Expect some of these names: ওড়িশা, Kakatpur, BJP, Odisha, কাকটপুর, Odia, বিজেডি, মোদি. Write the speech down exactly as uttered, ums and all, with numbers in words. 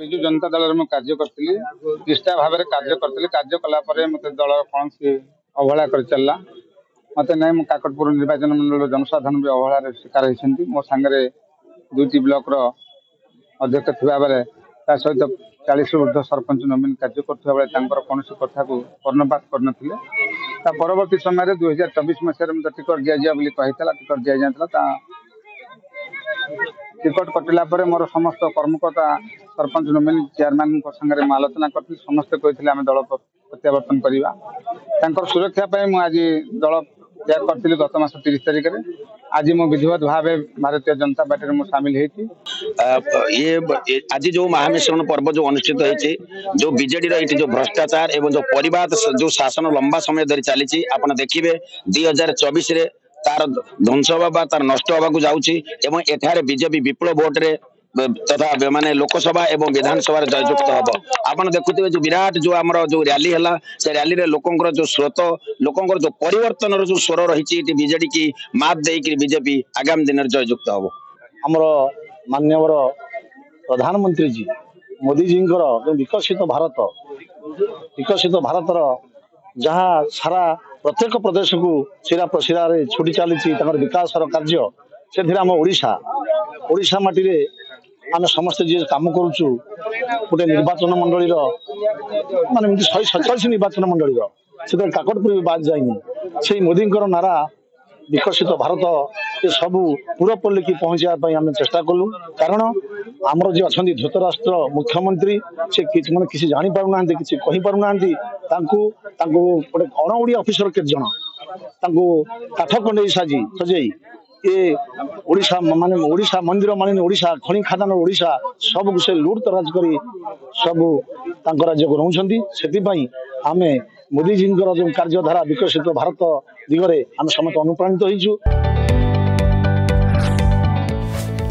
বিজু জনতা দলের মু কাজ করছিলি, নিষ্ঠা ভাবে কাজ করছিলি। কাজ কলাপরে মতো দল কৌশি অবহেলা করে চালা। মতো নাই মু কাকটপুর নির্বাচন মন্ডল জনসাধারণ বি অবহেলার শিকার হয়েছেন। মো সাংরে দুইটি ব্লকর অধ্যক্ষ থাকবে, তা সহ চালিশ ঊর্ধ্ব সরপঞ্চ নমিন কাজ করুয়া বেড়ে তাঁর কৌশি কথা কর্ণপাত করে নথিলে। তা পরবর্তী সময়ের দুই হাজার চব্বিশ মশায় মতো টিকট দিয়া বলে কথা, টিকট দিয়া যাই। তা টিকট কটিলা পরে মোর সমস্ত কর্মকর্তা সরপঞ্চ নমিন চেয়ারম্যান সাংরে মু আলোচনা করি। সমস্ত কে আমি দল প্রত্যাবর্তন করা। তাঁর সুরক্ষা মু আজ দল ত্যাগ করি গত মাস তিরিশ তারিখে। আজ মু বিধিবদ্ধ ভাবে ভারতীয় জনতা পার্টির মু সামিল হয়েছি। আজ যে মহামিশ্রণ পর্ব যে অনুষ্ঠিত হয়েছে, যে বিজেডির এটি যে ভ্রষ্টাচার এবং যে পরিবার যে শাসন লম্বা সময় ধরে চালিছে, আপনার দেখবে দুই হাজার চব্বিশে তার ধ্বংস হওয়া বা তার নষ্ট হওয়া যাচ্ছে। এবং এখানে বিজেপি বিপুল ভোটরে তথা মানে লোকসভা এবং বিধানসভার জয়যুক্ত হব। আপনার দেখুবে যে বিরাট যে আমার যে র্যালি হল, সে র্যালি লোকর যে স্রোত, লোকর যে পরিবর্তনর যে স্বর রয়েছে, এটি বিজেডি কি মাত দিয়ে বিজেপি আগামী দিনের জয়যুক্ত হব। আমার মাননীয় প্রধানমন্ত্রীজী মোদিজীঙ্কর যে বিকশিত ভারত, বিকশিত ভারতর যা সারা প্রত্যেক প্রদেশকু শিরা প্রশিরারে ছুটি চালিছি তাঁর বিকাশর কার্য, সেটি আমার ওড়িশা। ওড়িশা মাটিরে ଆମେ ସମସ୍ତେ ଯିଏ କାମ କରୁଛୁ, ଗୋଟେ ନିର୍ବାଚନ ମଣ୍ଡଳୀର ମାନେ ଏମିତି ଶହେ ସତଚାଳିଶ ନିର୍ବାଚନ ମଣ୍ଡଳୀର, ସେଥିରେ କାକଟପୁର ବି ବାଦ ଯାଇନି। ସେଇ ମୋଦିଙ୍କର ନାରା ବିକଶିତ ଭାରତ ଏସବୁ ପୁରପଲ୍ଲୀକି ପହଞ୍ଚିବା ପାଇଁ ଆମେ ଚେଷ୍ଟା କଲୁ। କାରଣ ଆମର ଯିଏ ଅଛନ୍ତି ଧୃତରାଷ୍ଟ୍ର ମୁଖ୍ୟମନ୍ତ୍ରୀ, ସେ କିଛି ମାନେ କିଛି ଜାଣିପାରୁନାହାନ୍ତି, କିଛି କହିପାରୁନାହାନ୍ତି। ତାଙ୍କୁ ତାଙ୍କୁ ଗୋଟେ ଅଣ ଓଡ଼ିଆ ଅଫିସର କେତେ ଜଣ ତାଙ୍କୁ କାଠ କଣ୍ଡେଇ ସାଜି ସଜେଇ ଏ ଓଡ଼ିଶା ମାନେ ଓଡ଼ିଶା ମନ୍ଦିର ମାଳିନୀ ଓଡ଼ିଶା, ଖଣି ଖାଦାନ ଓଡ଼ିଶା ସବୁକୁ ସେ ଲୁଟ ତରାଜ କରି ସବୁ ତାଙ୍କ ରାଜ୍ୟକୁ ରହୁଛନ୍ତି। ସେଥିପାଇଁ ଆମେ ମୋଦିଜୀଙ୍କର ଯେଉଁ କାର୍ଯ୍ୟଧାରା ବିକଶିତ ଭାରତ ଦିଗରେ ଆମେ ସମସ୍ତେ ଅନୁପ୍ରାଣିତ ହେଇଛୁ।